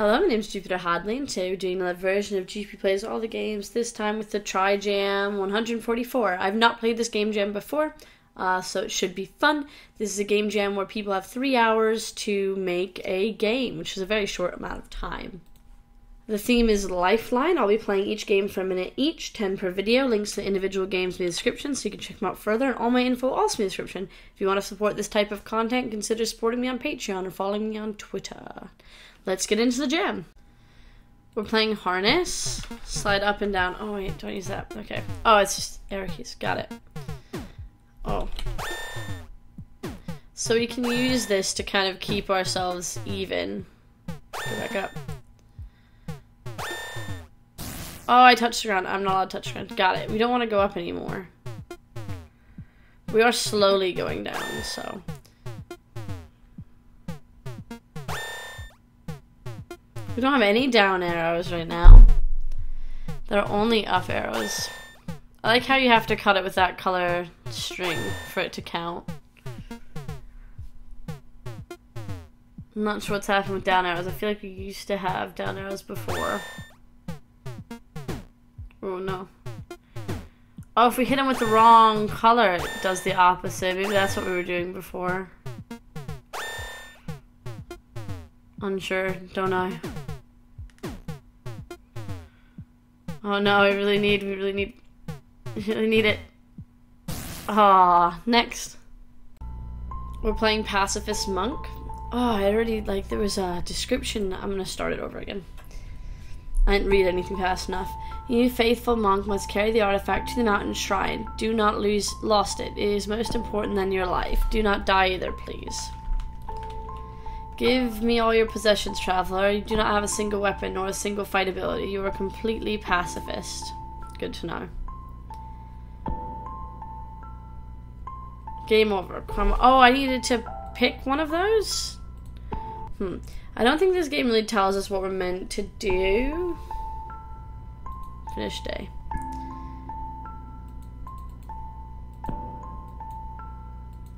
Hello, my name is Jupiter Hadley, and today we're doing another version of GP Plays All the Games, this time with the TriJam 144. I've not played this game jam before, so it should be fun. This is a game jam where people have 3 hours to make a game, which is a very short amount of time. The theme is Lifeline. I'll be playing each game for a minute each, 10 per video. Links to the individual games in the description so you can check them out further, and all my info also in the description. If you want to support this type of content, consider supporting me on Patreon or following me on Twitter. Let's get into the jam. We're playing Harness. Slide up and down. Oh wait, don't use that. Okay. Oh, it's just arrow keys. Got it. Oh. So we can use this to kind of keep ourselves even. Go back up. Oh, I touched the ground. I'm not allowed to touch the ground. Got it. We don't want to go up anymore. We are slowly going down, so. We don't have any down arrows right now. There are only up arrows. I like how you have to cut it with that color string for it to count. I'm not sure what's happened with down arrows. I feel like we used to have down arrows before. Oh no. Oh, if we hit them with the wrong color, it does the opposite. Maybe that's what we were doing before. Unsure, don't I? Oh no, we really need it. Ah, next. We're playing Pacifist Monk. Oh, I already, like, there was a description. I'm gonna start it over again. I didn't read anything fast enough. You faithful monk must carry the artifact to the mountain shrine. Do not lose it. It is most important than your life. Do not die either, please. Give me all your possessions, traveler. You do not have a single weapon nor a single fight ability. You are completely pacifist. Good to know. Game over. Oh, I needed to pick one of those? I don't think this game really tells us what we're meant to do. Finish day.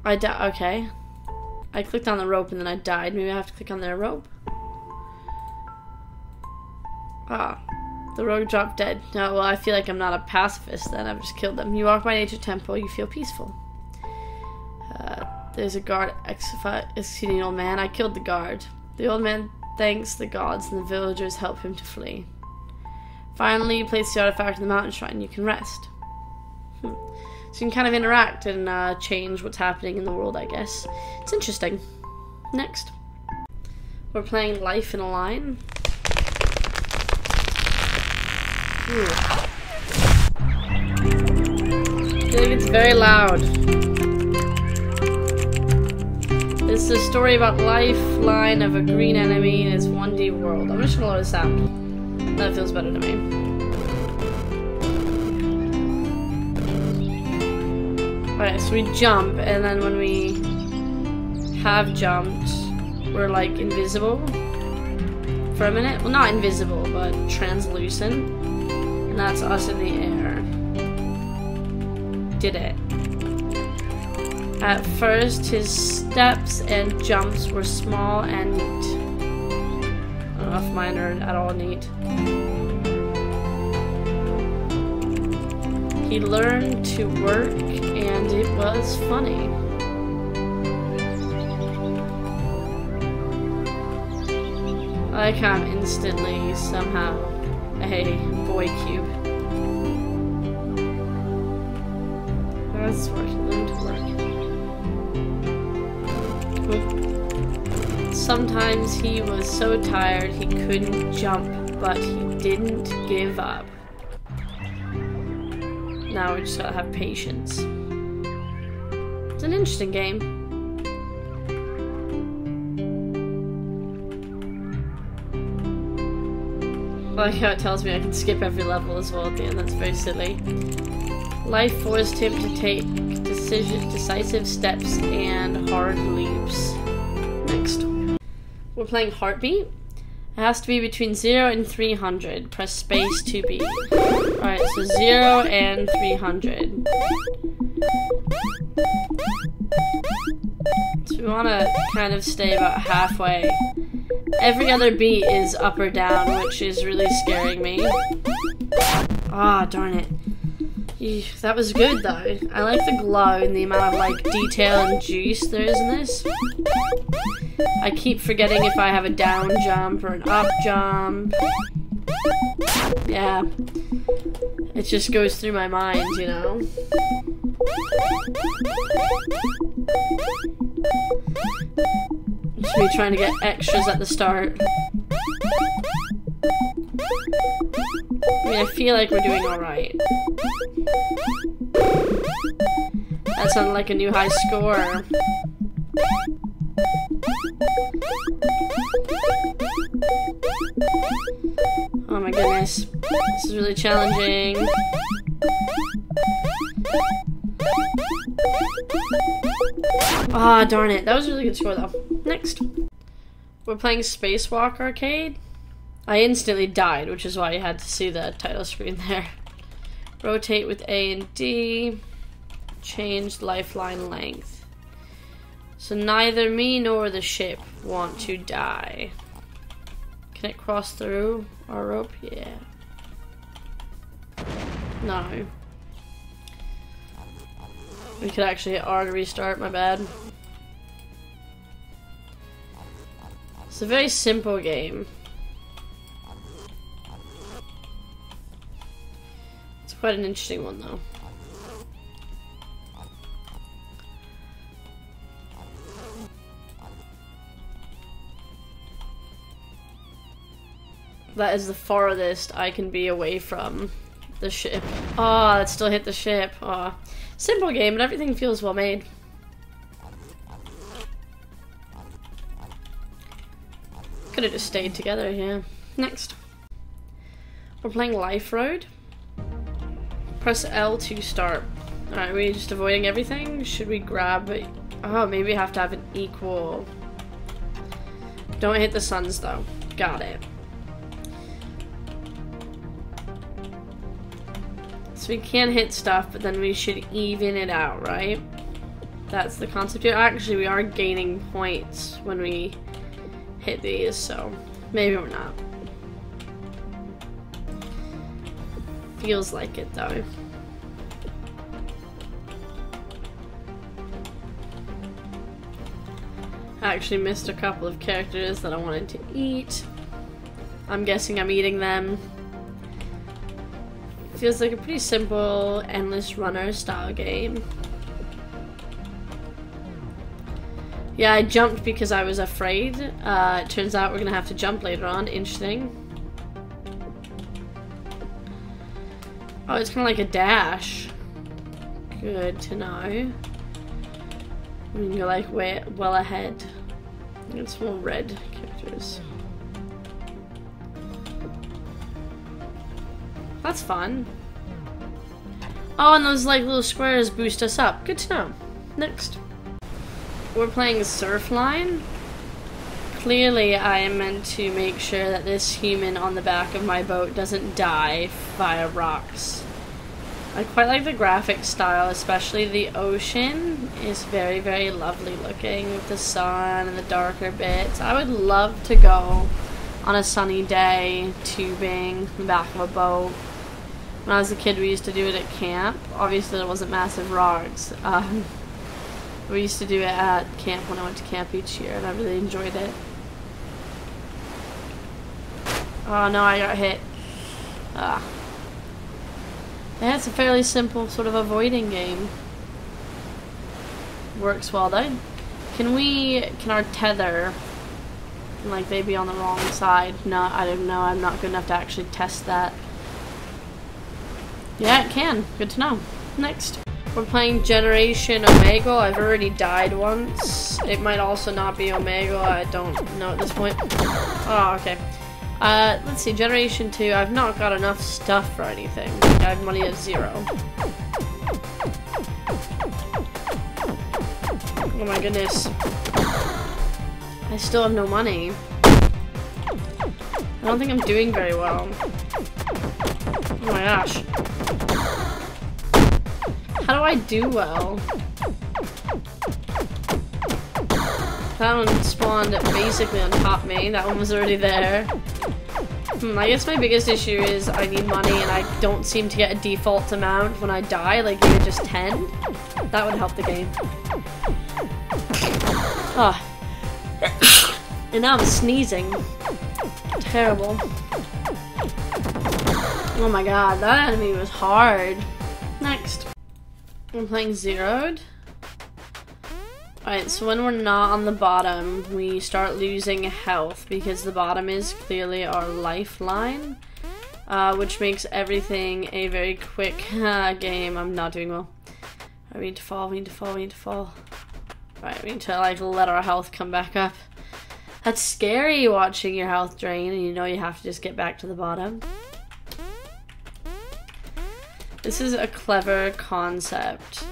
Okay. I clicked on the rope and then I died. Maybe I have to click on their rope. Ah. The rogue dropped dead. No, well, I feel like I'm not a pacifist then. I've just killed them. You walk by nature temple. You feel peaceful. There's a guard executing an old man. I killed the guard. The old man thanks the gods and the villagers help him to flee. Finally, you place the artifact in the mountain shrine. You can rest. So you can kind of interact and change what's happening in the world, I guess. It's interesting. Next. We're playing Life in a Line. I think it's very loud. It's a story about lifeline of a green enemy in his 1D world. I'm just gonna lower the sound. That feels better to me. Alright, so we jump, and then when we have jumped, we're like invisible for a minute. Well, not invisible, but translucent. And that's us in the air. Did it. At first, his steps and jumps were small and neat. I don't know if mine are at all neat. He learned to work, and it was funny. I like how I'm instantly somehow a boy cube. That's working. Learn to work. Sometimes he was so tired he couldn't jump, but he didn't give up. Now we just gotta have patience. It's an interesting game. I like how it tells me I can skip every level as well at the end. That's very silly. Life forced him to take decisive steps and hard leaps. Next. We're playing Heartbeat. It has to be between 0 and 300. Press space to beat. Alright, so 0 and 300. So we want to kind of stay about halfway Every other beat is up or down, which is really scaring me. Ah, darn it. Eesh, that was good though. I like the glow and the amount of like detail and juice there is in this. I keep forgetting if I have a down jump or an up jump. Yeah. It just goes through my mind, you know? Just me trying to get extras at the start. I mean, I feel like we're doing alright. That sounded like a new high score. Oh my goodness. This is really challenging. Ah, darn it. That was a really good score, though. Next. We're playing Spacewalk Arcade. I instantly died, which is why you had to see the title screen there. Rotate with A and D. Change lifeline length. So neither me nor the ship want to die. Can it cross through our rope? Yeah. No. We could actually hit R to restart, my bad. It's a very simple game. It's quite an interesting one, though. That is the farthest I can be away from the ship. Ah, oh, that still hit the ship. Ah, oh. Simple game, but everything feels well made. Could have just stayed together, yeah. Next. We're playing Life Road. Press L to start. Alright, are we just avoiding everything? Should we grab it? Oh, maybe we have to have an equal. Don't hit the suns though. Got it. So we can hit stuff, but then we should even it out, right? That's the concept here. Actually, we are gaining points when we hit these, so maybe we're not. Feels like it, though. I actually missed a couple of characters that I wanted to eat. I'm guessing I'm eating them. Feels like a pretty simple, endless runner style game. Yeah, I jumped because I was afraid. It turns out we're gonna have to jump later on. Interesting. Oh, it's kinda like a dash. Good to know. We can go like way well ahead. It's more red characters. That's fun. Oh, and those like little squares boost us up. Good to know. Next. We're playing Surfline. Clearly I am meant to make sure that this human on the back of my boat doesn't die via rocks. I quite like the graphic style, especially the ocean is very, very lovely looking with the sun and the darker bits. I would love to go on a sunny day tubing in the back of a boat. When I was a kid, we used to do it at camp. Obviously, there wasn't massive rocks. We used to do it at camp when I went to camp each year, and I really enjoyed it. Oh no, I got hit. Ah. Yeah, it's a fairly simple sort of avoiding game. Works well though. Can our tether, like, they be on the wrong side? No, I don't know. I'm not good enough to actually test that. Yeah, it can. Good to know. Next. We're playing Generation Omega. I've already died once. It might also not be Omega. I don't know at this point. Oh, okay. Let's see. Generation 2. I've not got enough stuff for anything. I have money of 0. Oh my goodness. I still have no money. I don't think I'm doing very well. Oh my gosh. How do I do well? That one spawned basically on top of me. That one was already there. I guess my biggest issue is I need money and I don't seem to get a default amount when I die, like you're just 10. That would help the game. Ah. Oh. And now I'm sneezing. Terrible. Oh my god, that enemy was hard. Next. I'm playing Zero'd. Alright, so when we're not on the bottom, we start losing health because the bottom is clearly our lifeline, which makes everything a very quick game. I'm not doing well. Right, we need to fall, we need to fall, we need to fall. Alright, we need to like let our health come back up. That's scary watching your health drain and you know you have to just get back to the bottom. This is a clever concept.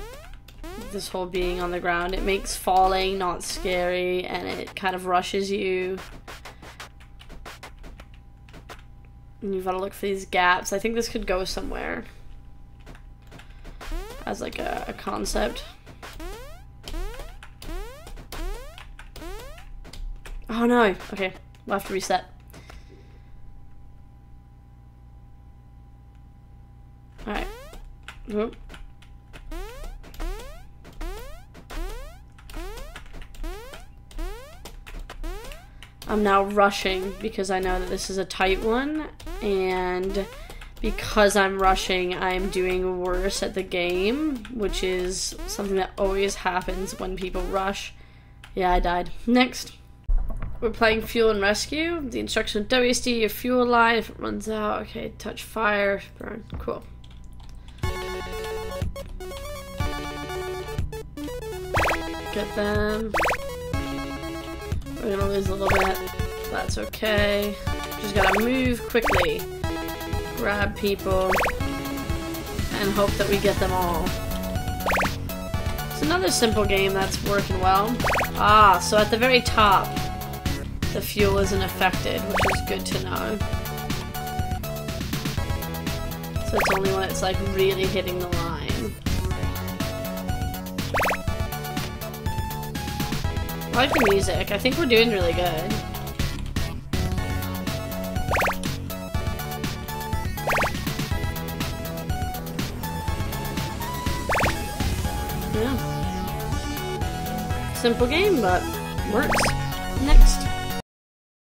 This whole being on the ground, it makes falling not scary and it kind of rushes you, and you've got to look for these gaps. I think this could go somewhere as like a concept. Oh no, okay, we'll have to reset. Alright. Whoop. I'm now rushing because I know that this is a tight one, and because I'm rushing I'm doing worse at the game, which is something that always happens when people rush. Yeah, I died. Next. We're playing Fuel and Rescue. The instruction, WSD your fuel line, if it runs out, okay, touch fire, burn, cool. Get them. We're gonna lose a little bit. That's okay. Just gotta move quickly. Grab people. And hope that we get them all. It's another simple game that's working well. Ah, so at the very top, the fuel isn't affected, which is good to know. So it's only when it's like really hitting the line. I like the music. I think we're doing really good. Yeah. Simple game, but works.